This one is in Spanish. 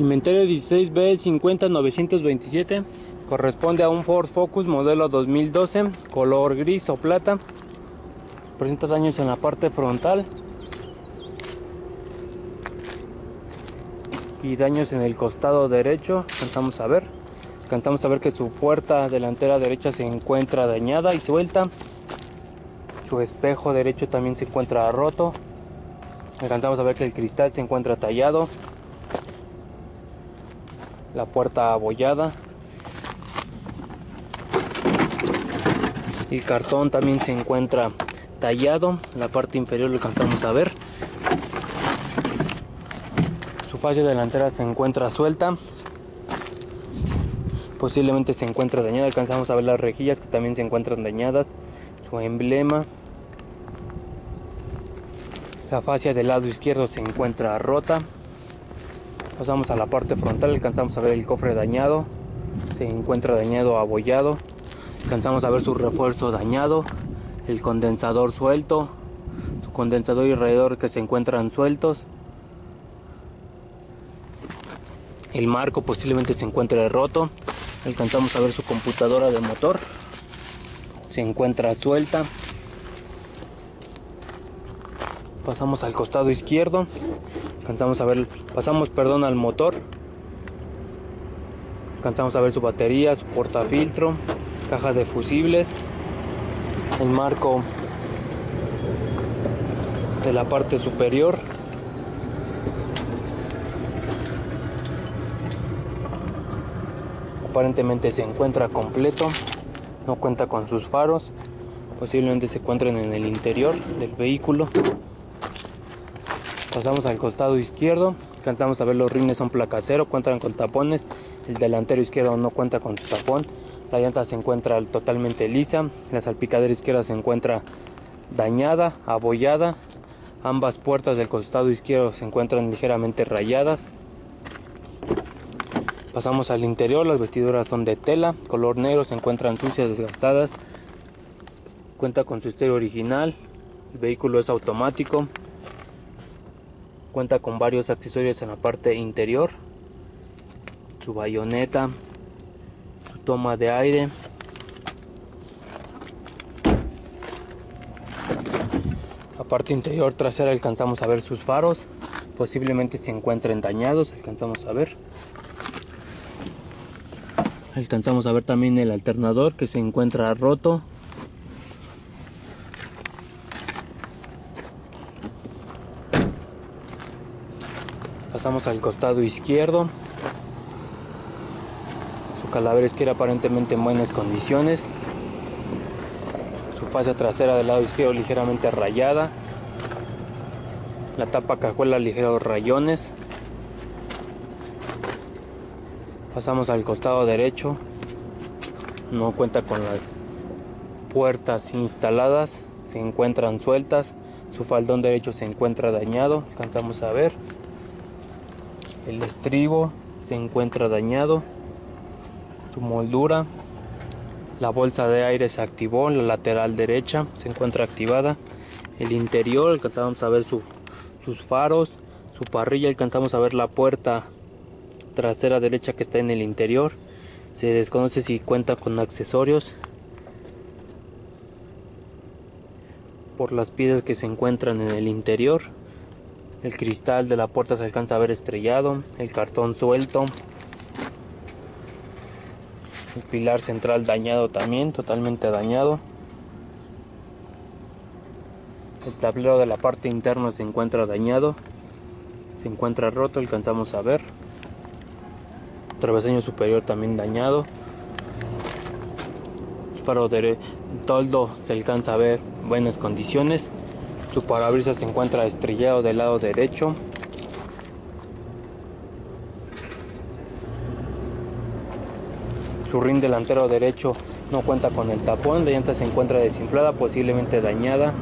Inventario 16B50927 corresponde a un Ford Focus modelo 2012, color gris o plata. Presenta daños en la parte frontal y daños en el costado derecho. Alcanzamos a ver que su puerta delantera derecha se encuentra dañada y suelta. Su espejo derecho también se encuentra roto. Alcanzamos a ver que el cristal se encuentra tallado, la puerta abollada, el cartón también se encuentra tallado. La parte inferior lo alcanzamos a ver. Su fascia delantera se encuentra suelta, posiblemente se encuentra dañada. Alcanzamos a ver las rejillas que también se encuentran dañadas, su emblema. La fascia del lado izquierdo se encuentra rota. Pasamos a la parte frontal, alcanzamos a ver el cofre dañado, se encuentra dañado, abollado. Alcanzamos a ver su refuerzo dañado, el condensador suelto, su condensador y radiador que se encuentran sueltos. El marco posiblemente se encuentre roto. Alcanzamos a ver su computadora de motor, se encuentra suelta. Pasamos al costado izquierdo, pasamos al motor. Alcanzamos a ver su batería, su portafiltro, caja de fusibles, el marco de la parte superior. Aparentemente se encuentra completo, no cuenta con sus faros, posiblemente se encuentren en el interior del vehículo. Pasamos al costado izquierdo, alcanzamos a ver los rines son placa cero, cuentan con tapones. El delantero izquierdo no cuenta con su tapón. La llanta se encuentra totalmente lisa, la salpicadera izquierda se encuentra dañada, abollada. Ambas puertas del costado izquierdo se encuentran ligeramente rayadas. Pasamos al interior, las vestiduras son de tela, color negro, se encuentran sucias, desgastadas. Cuenta con su estéreo original, el vehículo es automático. Cuenta con varios accesorios en la parte interior, su bayoneta, su toma de aire. La parte interior trasera alcanzamos a ver sus faros, posiblemente se encuentren dañados, alcanzamos a ver. Alcanzamos a ver también el alternador que se encuentra roto. Pasamos al costado izquierdo. Su calavera izquierda aparentemente en buenas condiciones. Su fascia trasera del lado izquierdo ligeramente rayada. La tapa cajuela ligeros rayones. Pasamos al costado derecho, no cuenta con las puertas instaladas, se encuentran sueltas, su faldón derecho se encuentra dañado, alcanzamos a ver, el estribo se encuentra dañado, su moldura, la bolsa de aire se activó, la lateral derecha se encuentra activada, el interior alcanzamos a ver sus faros, su parrilla, alcanzamos a ver la puerta trasera derecha que está en el interior. Se desconoce si cuenta con accesorios por las piezas que se encuentran en el interior. El cristal de la puerta se alcanza a ver estrellado, el cartón suelto, el pilar central dañado también, totalmente dañado. El tablero de la parte interna se encuentra dañado, se encuentra roto, alcanzamos a ver. Travesaño superior también dañado, el faro del toldo se alcanza a ver en buenas condiciones, su parabrisas se encuentra estrellado del lado derecho. Su rin delantero derecho no cuenta con el tapón, la llanta se encuentra desinflada, posiblemente dañada.